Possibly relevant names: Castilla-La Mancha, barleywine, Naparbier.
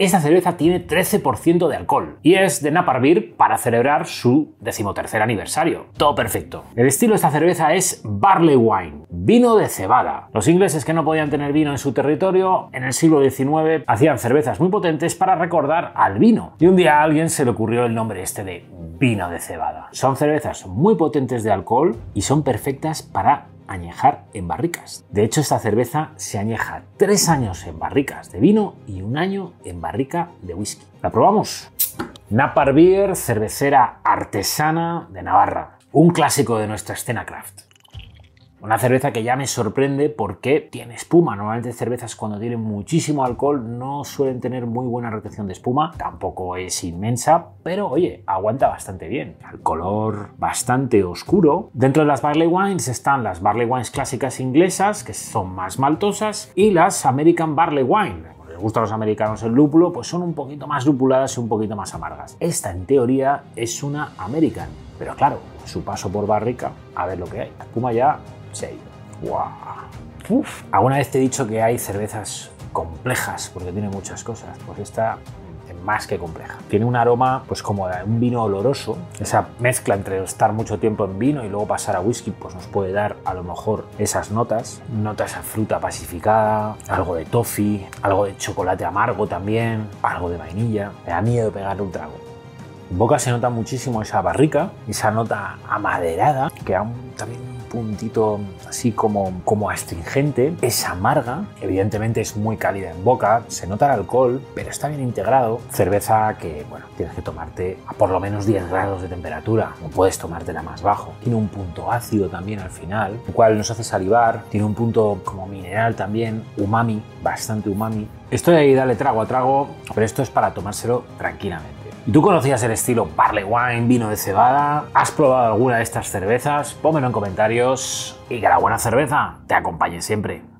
Esta cerveza tiene 13% de alcohol y es de Naparbier para celebrar su 13º aniversario. Todo perfecto. El estilo de esta cerveza es barleywine, vino de cebada. Los ingleses, que no podían tener vino en su territorio, en el siglo XIX hacían cervezas muy potentes para recordar al vino. Y un día a alguien se le ocurrió el nombre este de vino de cebada. Son cervezas muy potentes de alcohol y son perfectas para añejar en barricas. De hecho, esta cerveza se añeja 3 años en barricas de vino y 1 año en barrica de whisky. ¿La probamos? Naparbier, cervecera artesana de Navarra. Un clásico de nuestra escena craft. Una cerveza que ya me sorprende porque tiene espuma. Normalmente cervezas cuando tienen muchísimo alcohol no suelen tener muy buena retención de espuma. Tampoco es inmensa, pero oye, aguanta bastante bien. Al color bastante oscuro. Dentro de las barley wines están las barley wines clásicas inglesas, que son más maltosas, y las American barley wine. Como les gusta a los americanos el lúpulo, pues son un poquito más lupuladas y un poquito más amargas. Esta, en teoría, es una American. Pero claro, su paso por barrica, a ver lo que hay. La espuma ya... ¡Wow! Uf. Alguna vez te he dicho que hay cervezas complejas porque tiene muchas cosas, pues esta es más que compleja. Tiene un aroma pues como de un vino oloroso. Esa mezcla entre estar mucho tiempo en vino y luego pasar a whisky pues nos puede dar a lo mejor esas notas. Notas a fruta pacificada, algo de toffee, algo de chocolate amargo también, algo de vainilla. Me da miedo pegarle un trago. En boca se nota muchísimo esa barrica, esa nota amaderada que aún también puntito así como astringente, es amarga, evidentemente es muy cálida en boca, se nota el alcohol, pero está bien integrado. Cerveza que, bueno, tienes que tomarte a por lo menos 10 grados de temperatura, no puedes tomártela más bajo. Tiene un punto ácido también al final, lo cual nos hace salivar, tiene un punto como mineral también, umami, bastante umami. Esto de ahí darle trago a trago, pero esto es para tomárselo tranquilamente. ¿Tú conocías el estilo barley wine, vino de cebada? ¿Has probado alguna de estas cervezas? Pónmelo en comentarios y que la buena cerveza te acompañe siempre.